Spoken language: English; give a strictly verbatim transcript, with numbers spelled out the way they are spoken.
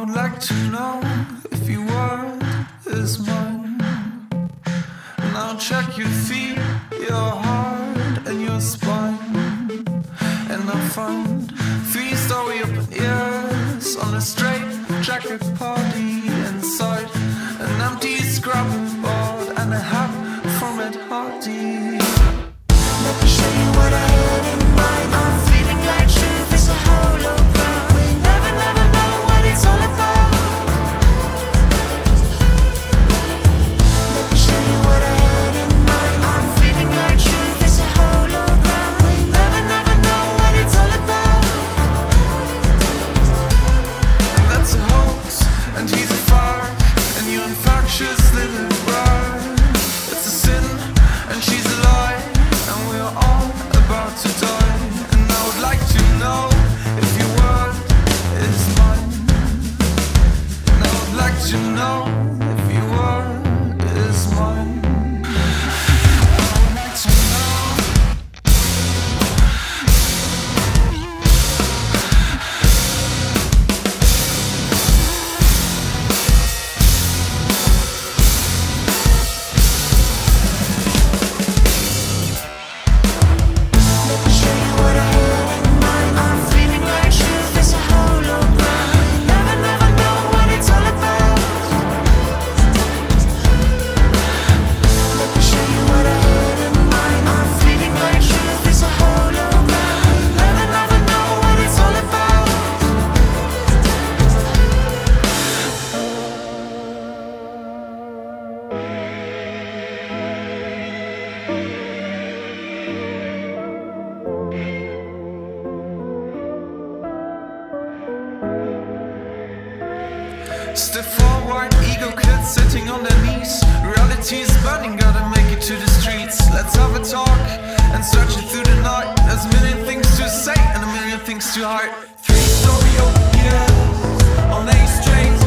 I'd like to know if your word is mine. And I'll check your feet, your heart, and your spine. And I'll find three-story open ears on a straight jacket party inside an empty scrapbook board and a hat from Ed Hardy. Let me show you what I had in mind. I'm feeling like truth is a hologram. It's all about. Let me show you what I had in mind. I'm feeling like truth is a hologram. We never, never know what it's all about. And that's a hoax, and he's a fire, and you infectious little bride. It's a sin, and she's a lie, and we're all about to die. And I would like to know if your word is mine. I'd like to know if your word is mine. I'd like to know. Let me show you what I had in mind. I'm feeling like truth is a hologram. Never, never know what it's all about. Stiff forward, ego kids sitting on their knees. Reality's burning, gotta make it to the streets. Let's have a talk and search it through the night. There's a million things to say and a million things to hide. Three-story open gears on A-strings.